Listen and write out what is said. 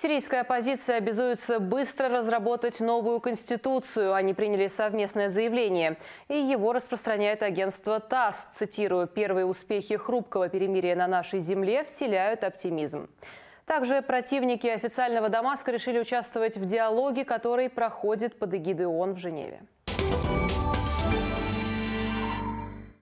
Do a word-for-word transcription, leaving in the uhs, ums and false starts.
Сирийская оппозиция обязуется быстро разработать новую конституцию. Они приняли совместное заявление. И его распространяет агентство ТАСС. Цитирую, «Первые успехи хрупкого перемирия на нашей земле вселяют оптимизм». Также противники официального Дамаска решили участвовать в диалоге, который проходит под эгидой ООН в Женеве.